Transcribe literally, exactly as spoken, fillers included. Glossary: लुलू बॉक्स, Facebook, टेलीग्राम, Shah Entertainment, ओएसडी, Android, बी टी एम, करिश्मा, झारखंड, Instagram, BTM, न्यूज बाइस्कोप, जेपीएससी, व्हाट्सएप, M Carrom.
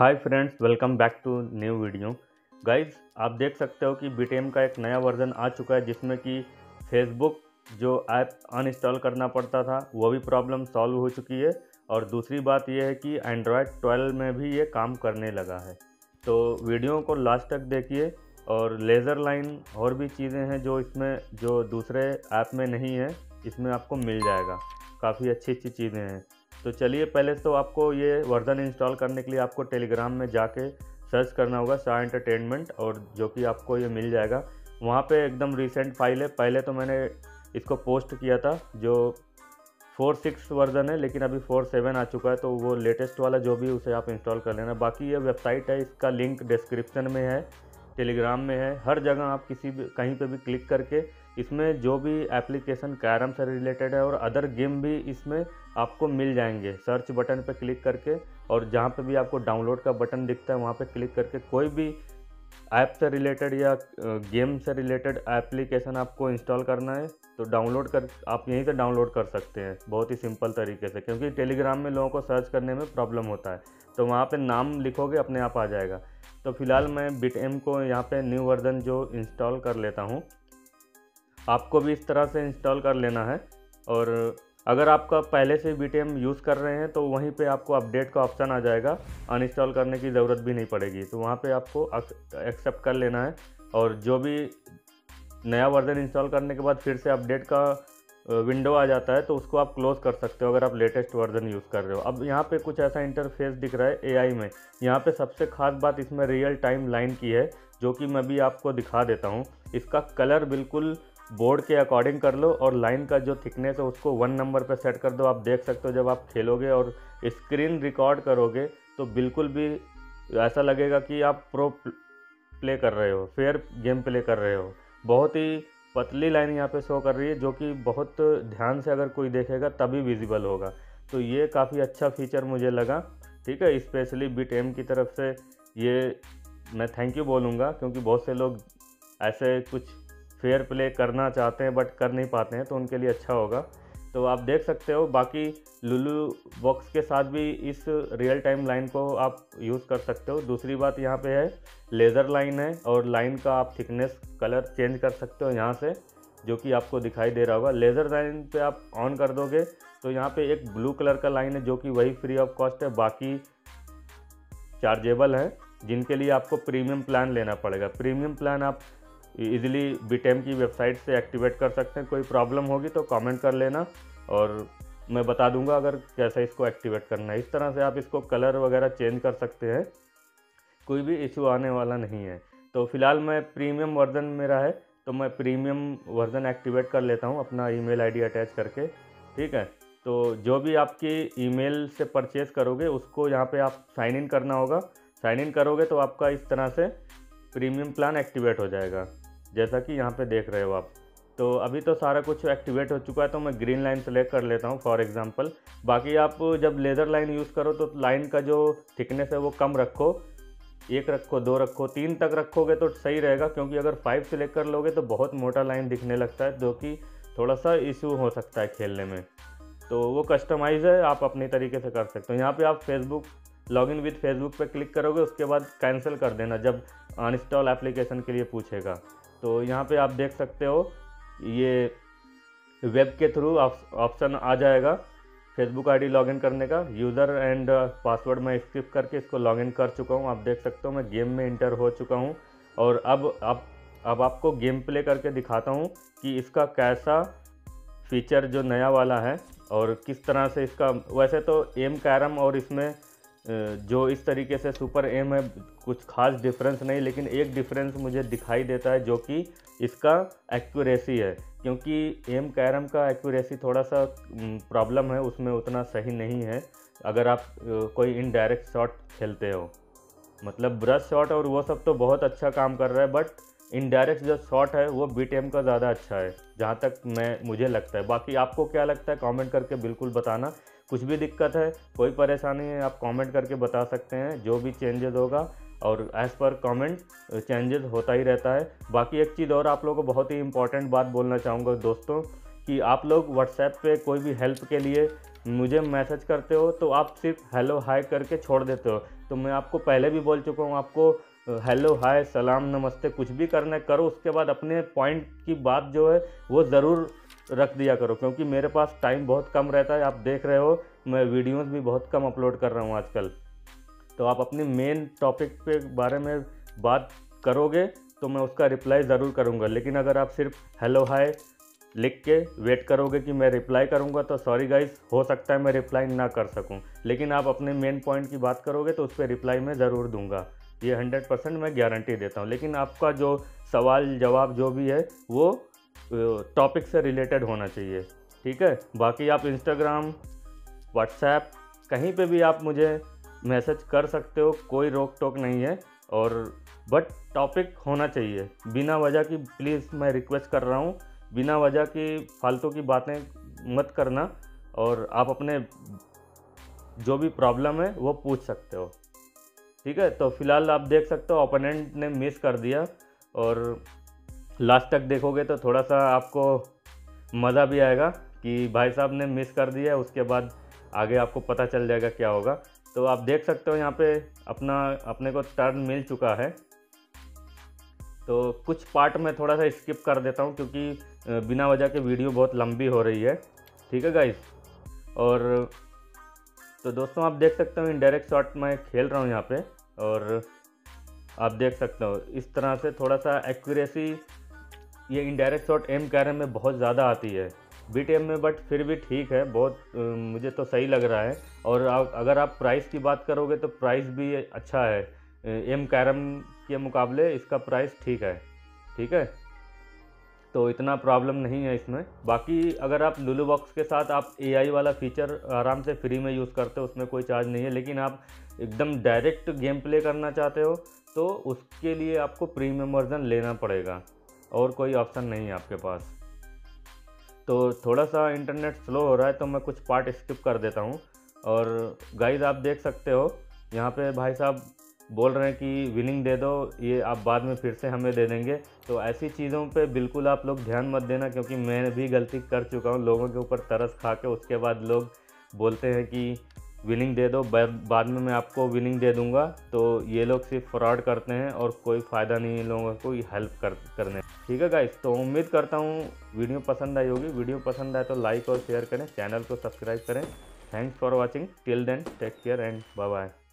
Hi friends, welcome back to new video. Guys, आप देख सकते हो कि बी टी एम का एक नया वर्जन आ चुका है जिसमें कि फेसबुक जो ऐप अनइंस्टॉल करना पड़ता था वो भी प्रॉब्लम सॉल्व हो चुकी है। और दूसरी बात यह है कि एंड्रॉयड ट्वेल्व में भी ये काम करने लगा है। तो वीडियो को लास्ट तक देखिए। और लेज़र लाइन और भी चीज़ें हैं जो इसमें जो दूसरे ऐप में नहीं है, इसमें आपको मिल जाएगा। काफ़ी अच्छी अच्छी चीज़ें हैं। तो चलिए, पहले तो आपको ये वर्जन इंस्टॉल करने के लिए आपको टेलीग्राम में जाके सर्च करना होगा शाह एंटरटेनमेंट, और जो कि आपको ये मिल जाएगा। वहाँ पे एकदम रिसेंट फाइल है। पहले तो मैंने इसको पोस्ट किया था जो फोर सिक्स वर्जन है, लेकिन अभी फोर सेवन आ चुका है। तो वो लेटेस्ट वाला जो भी उसे आप इंस्टॉल कर लेना। बाकी ये वेबसाइट है, इसका लिंक डिस्क्रिप्शन में है, टेलीग्राम में है, हर जगह। आप किसी भी कहीं पर भी क्लिक करके इसमें जो भी एप्लीकेशन कैरम से रिलेटेड है और अदर गेम भी इसमें आपको मिल जाएंगे। सर्च बटन पर क्लिक करके और जहाँ पे भी आपको डाउनलोड का बटन दिखता है वहाँ पे क्लिक करके कोई भी ऐप से रिलेटेड या गेम से रिलेटेड एप्लीकेशन आपको इंस्टॉल करना है तो डाउनलोड कर आप यहीं से डाउनलोड कर सकते हैं, बहुत ही सिंपल तरीके से। क्योंकि टेलीग्राम में लोगों को सर्च करने में प्रॉब्लम होता है, तो वहाँ पर नाम लिखोगे अपने आप आ जाएगा। तो फिलहाल मैं बी टी एम को यहाँ पर न्यू वर्जन जो इंस्टॉल कर लेता हूँ। आपको भी इस तरह से इंस्टॉल कर लेना है। और अगर आपका पहले से बी टी एम यूज़ कर रहे हैं तो वहीं पे आपको अपडेट का ऑप्शन आ जाएगा, अनइंस्टॉल करने की ज़रूरत भी नहीं पड़ेगी। तो वहाँ पे आपको एक्सेप्ट कर लेना है। और जो भी नया वर्जन इंस्टॉल करने के बाद फिर से अपडेट का विंडो आ जाता है तो उसको आप क्लोज़ कर सकते हो अगर आप लेटेस्ट वर्जन यूज़ कर रहे हो। अब यहाँ पे कुछ ऐसा इंटरफेस दिख रहा है ए आई में। यहाँ पे सबसे खास बात इसमें रियल टाइम लाइन की है, जो कि मैं भी आपको दिखा देता हूँ। इसका कलर बिल्कुल बोर्ड के अकॉर्डिंग कर लो और लाइन का जो थिकनेस है उसको वन नंबर पर सेट कर दो। आप देख सकते हो जब आप खेलोगे और स्क्रीन रिकॉर्ड करोगे तो बिल्कुल भी ऐसा लगेगा कि आप प्रो प्ले कर रहे हो, फेयर गेम प्ले कर रहे हो। बहुत ही पतली लाइन यहाँ पे शो कर रही है, जो कि बहुत ध्यान से अगर कोई देखेगा तभी विजिबल होगा। तो ये काफ़ी अच्छा फीचर मुझे लगा, ठीक है। स्पेशली बी टी एम की तरफ से ये मैं थैंक यू बोलूँगा, क्योंकि बहुत से लोग ऐसे कुछ फेयर प्ले करना चाहते हैं बट कर नहीं पाते हैं, तो उनके लिए अच्छा होगा। तो आप देख सकते हो। बाकी लुलू बॉक्स के साथ भी इस रियल टाइम लाइन को आप यूज़ कर सकते हो। दूसरी बात यहाँ पे है लेज़र लाइन है, और लाइन का आप थिकनेस कलर चेंज कर सकते हो यहाँ से, जो कि आपको दिखाई दे रहा होगा। लेज़र लाइन पे आप ऑन कर दोगे तो यहाँ पे एक ब्लू कलर का लाइन है जो कि वही फ्री ऑफ कॉस्ट है। बाकी चार्जेबल हैं, जिनके लिए आपको प्रीमियम प्लान लेना पड़ेगा। प्रीमियम प्लान आप इज़िली बी टी एम की वेबसाइट से एक्टिवेट कर सकते हैं। कोई प्रॉब्लम होगी तो कमेंट कर लेना और मैं बता दूंगा अगर कैसे इसको एक्टिवेट करना है। इस तरह से आप इसको कलर वगैरह चेंज कर सकते हैं, कोई भी इशू आने वाला नहीं है। तो फिलहाल मैं प्रीमियम वर्जन मेरा है तो मैं प्रीमियम वर्ज़न एक्टिवेट कर लेता हूं अपना ईमेल आईडी अटैच करके, ठीक है। तो जो भी आपकी ईमेल से परचेज़ करोगे उसको यहाँ पर आप साइन इन करना होगा। साइन इन करोगे तो आपका इस तरह से प्रीमियम प्लान एक्टिवेट हो जाएगा, जैसा कि यहाँ पे देख रहे हो आप। तो अभी तो सारा कुछ एक्टिवेट हो चुका है तो मैं ग्रीन लाइन सेलेक्ट कर लेता हूँ फॉर एग्जांपल। बाकी आप जब लेज़र लाइन यूज़ करो तो लाइन का जो थिकनेस है वो कम रखो, एक रखो, दो रखो, तीन तक रखोगे तो सही रहेगा। क्योंकि अगर फाइव सेलेक्ट कर लोगे तो बहुत मोटा लाइन दिखने लगता है, जो कि थोड़ा सा इशू हो सकता है खेलने में। तो वो कस्टमाइज़ है, आप अपने तरीके से कर सकते हो। यहाँ पर आप Facebook log in with Facebook पर क्लिक करोगे, उसके बाद कैंसिल कर देना जब अनइंस्टॉल एप्लीकेशन के लिए पूछेगा। तो यहाँ पे आप देख सकते हो ये वेब के थ्रू ऑप्शन आ जाएगा फेसबुक आईडी लॉगिन करने का। यूज़र एंड पासवर्ड मैं स्किप करके इसको लॉगिन कर चुका हूँ। आप देख सकते हो मैं गेम में इंटर हो चुका हूँ। और अब आप अब आपको गेम प्ले करके दिखाता हूँ कि इसका कैसा फीचर जो नया वाला है और किस तरह से इसका। वैसे तो एम कैरम और इसमें जो इस तरीके से सुपर एम है कुछ खास डिफरेंस नहीं, लेकिन एक डिफरेंस मुझे दिखाई देता है जो कि इसका एक्यूरेसी है। क्योंकि एम कैरम का एक्यूरेसी थोड़ा सा प्रॉब्लम है, उसमें उतना सही नहीं है अगर आप कोई इनडायरेक्ट शॉट खेलते हो। मतलब ब्रश शॉट और वो सब तो बहुत अच्छा काम कर रहा है, बट इनडायरेक्ट जो शॉट है वो बी टी एम का ज़्यादा अच्छा है, जहाँ तक मैं मुझे लगता है। बाकी आपको क्या लगता है कमेंट करके बिल्कुल बताना। कुछ भी दिक्कत है, कोई परेशानी है, आप कमेंट करके बता सकते हैं जो भी चेंजेस होगा। और एज़ पर कमेंट चेंजेस होता ही रहता है। बाकी एक चीज़ और आप लोगों को बहुत ही इम्पॉर्टेंट बात बोलना चाहूँगा दोस्तों, कि आप लोग व्हाट्सएप पे कोई भी हेल्प के लिए मुझे मैसेज करते हो तो आप सिर्फ हेलो हाय करके छोड़ देते हो। तो मैं आपको पहले भी बोल चुका हूँ, आपको हेलो हाय सलाम नमस्ते कुछ भी करना करो, उसके बाद अपने पॉइंट की बात जो है वो ज़रूर रख दिया करो, क्योंकि मेरे पास टाइम बहुत कम रहता है। आप देख रहे हो मैं वीडियोस भी बहुत कम अपलोड कर रहा हूँ आजकल। तो आप अपने मेन टॉपिक पे बारे में बात करोगे तो मैं उसका रिप्लाई ज़रूर करूँगा, लेकिन अगर आप सिर्फ हेलो हाय लिख के वेट करोगे कि मैं रिप्लाई करूँगा तो सॉरी गाइस, हो सकता है मैं रिप्लाई ना कर सकूँ। लेकिन आप अपने मेन पॉइंट की बात करोगे तो उस पर रिप्लाई मैं ज़रूर दूँगा, ये हंड्रेड परसेंट मैं गारंटी देता हूँ। लेकिन आपका जो सवाल जवाब जो भी है वो टॉपिक से रिलेटेड होना चाहिए, ठीक है। बाकी आप इंस्टाग्राम, व्हाट्सएप, कहीं पे भी आप मुझे मैसेज कर सकते हो, कोई रोक टोक नहीं है, और बट टॉपिक होना चाहिए। बिना वजह की प्लीज़ मैं रिक्वेस्ट कर रहा हूँ, बिना वजह की फालतू की बातें मत करना, और आप अपने जो भी प्रॉब्लम है वो पूछ सकते हो, ठीक है। तो फिलहाल आप देख सकते हो ओपोनेंट ने मिस कर दिया, और लास्ट तक देखोगे तो थोड़ा सा आपको मज़ा भी आएगा कि भाई साहब ने मिस कर दिया, उसके बाद आगे आपको पता चल जाएगा क्या होगा। तो आप देख सकते हो यहाँ पे अपना अपने को टर्न मिल चुका है। तो कुछ पार्ट में थोड़ा सा स्किप कर देता हूँ क्योंकि बिना वजह के वीडियो बहुत लंबी हो रही है, ठीक है गाइस। और तो दोस्तों आप देख सकते हो इनडायरेक्ट शॉट मैं खेल रहा हूँ यहाँ पे, और आप देख सकते हो इस तरह से थोड़ा सा एक्यूरेसी ये इनडायरेक्ट शॉट एम कैरम में बहुत ज़्यादा आती है, बीटीएम में बट फिर भी ठीक है, बहुत मुझे तो सही लग रहा है। और आप, अगर आप प्राइस की बात करोगे तो प्राइस भी अच्छा है, एम कैरम के मुकाबले इसका प्राइस ठीक है, ठीक है। तो इतना प्रॉब्लम नहीं है इसमें। बाकी अगर आप लुलू बॉक्स के साथ आप एआई वाला फीचर आराम से फ्री में यूज़ करते हो, उसमें कोई चार्ज नहीं है। लेकिन आप एकदम डायरेक्ट गेम प्ले करना चाहते हो तो उसके लिए आपको प्रीमियम वर्जन लेना पड़ेगा, और कोई ऑप्शन नहीं है आपके पास। तो थोड़ा सा इंटरनेट स्लो हो रहा है तो मैं कुछ पार्ट स्किप कर देता हूँ। और गाइज आप देख सकते हो यहाँ पे भाई साहब बोल रहे हैं कि विनिंग दे दो, ये आप बाद में फिर से हमें दे देंगे। तो ऐसी चीज़ों पे बिल्कुल आप लोग ध्यान मत देना, क्योंकि मैं भी गलती कर चुका हूँ, लोगों के ऊपर तरस खा के उसके बाद लोग बोलते हैं कि विनिंग दे दो, बाद में मैं आपको विनिंग दे दूँगा। तो ये लोग सिर्फ फ्रॉड करते हैं और कोई फ़ायदा नहीं है लोगों को हेल्प कर करने, ठीक है गाइस। तो उम्मीद करता हूँ वीडियो पसंद आई होगी, वीडियो पसंद आए तो लाइक और शेयर करें, चैनल को सब्सक्राइब करें। Thanks for watching, till then take care and bye bye.